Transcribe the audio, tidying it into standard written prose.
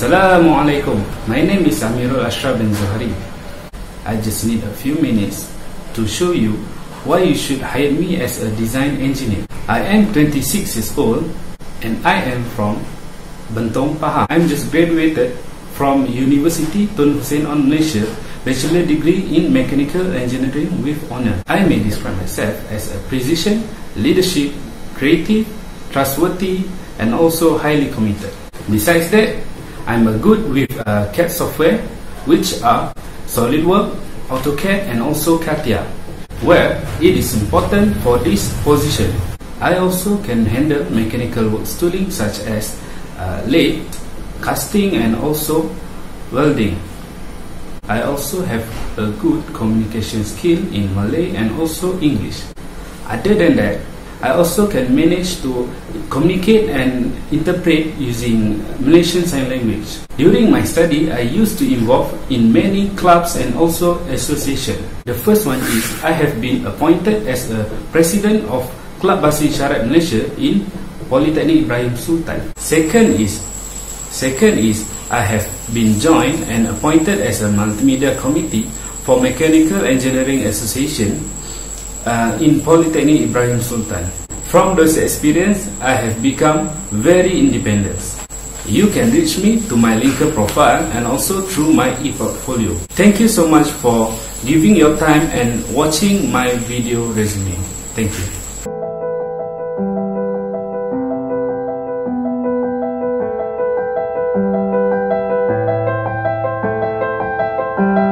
Assalamualaikum. My name is Amirul Ashraf bin Zohari. I just need a few minutes to show you why you should hire me as a design engineer. I am 26 years old and I am from Bentong, Pahang. I am just graduated from Universiti Tun Hussein Onn Malaysia, Bachelor degree in Mechanical Engineering with Honor. I may describe myself as a precision, leadership, creative, trustworthy and also highly committed. Besides that, I'm good with CAD software, which are SolidWorks, AutoCAD and also CATIA, where it is important for this position. I also can handle mechanical work tooling such as lathe, casting and also welding. I also have a good communication skill in Malay and also English. Other than that, I also can manage to communicate and interpret using Malaysian Sign Language. During my study, I used to involve in many clubs and also associations. The first one is I have been appointed as a president of Club Bahasa Isyarat Malaysia in Politeknik Ibrahim Sultan. Second is I have been joined and appointed as a multimedia committee for Mechanical Engineering Association in Politeknik Ibrahim Sultan. From those experience, I have become very independent. You can reach me to my LinkedIn profile and also through my e-portfolio. Thank you so much for giving your time and watching my video resume. Thank you.